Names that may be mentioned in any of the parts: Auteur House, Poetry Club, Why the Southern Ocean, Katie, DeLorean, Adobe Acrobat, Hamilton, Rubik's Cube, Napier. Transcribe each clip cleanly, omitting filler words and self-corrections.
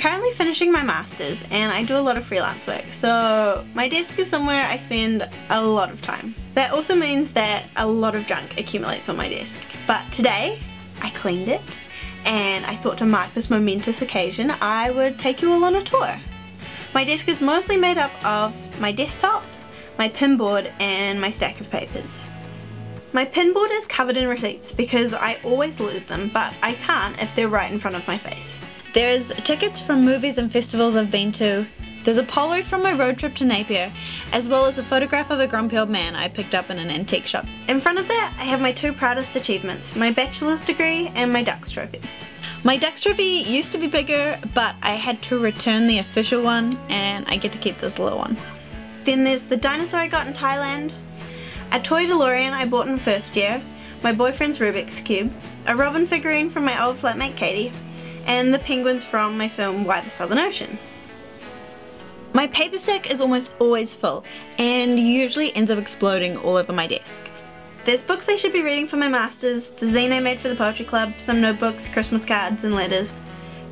I'm currently finishing my master's and I do a lot of freelance work, so my desk is somewhere I spend a lot of time. That also means that a lot of junk accumulates on my desk. But today, I cleaned it, and I thought to mark this momentous occasion, I would take you all on a tour. My desk is mostly made up of my desktop, my pinboard and my stack of papers. My pinboard is covered in receipts because I always lose them, but I can't if they're right in front of my face. There's tickets from movies and festivals I've been to. There's a Polaroid from my road trip to Napier, as well as a photograph of a grumpy old man I picked up in an antique shop. In front of that, I have my two proudest achievements, my bachelor's degree and my Ducks trophy. My Ducks trophy used to be bigger, but I had to return the official one, and I get to keep this little one. Then there's the dinosaur I got in Thailand, a toy DeLorean I bought in first year, my boyfriend's Rubik's Cube, a robin figurine from my old flatmate Katie, and the penguins from my film Why the Southern Ocean. My paper stack is almost always full and usually ends up exploding all over my desk. There's books I should be reading for my masters, the zine I made for the Poetry Club, some notebooks, Christmas cards and letters.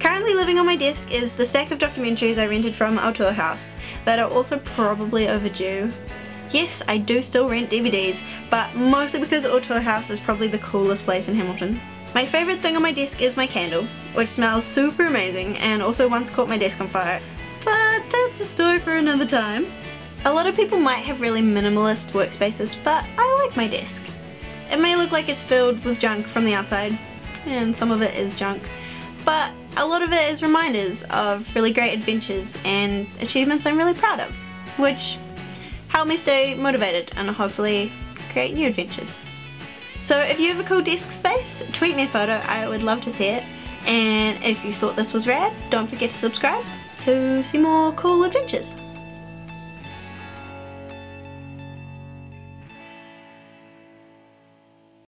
Currently living on my desk is the stack of documentaries I rented from Auteur House that are also probably overdue. Yes, I do still rent DVDs, but mostly because Auteur House is probably the coolest place in Hamilton. My favourite thing on my desk is my candle, which smells super amazing and also once caught my desk on fire. But that's a story for another time. A lot of people might have really minimalist workspaces, but I like my desk. It may look like it's filled with junk from the outside, and some of it is junk, but a lot of it is reminders of really great adventures and achievements I'm really proud of, which help me stay motivated and hopefully create new adventures. So if you have a cool desk space, tweet me a photo, I would love to see it. And if you thought this was rad, don't forget to subscribe to see more cool adventures.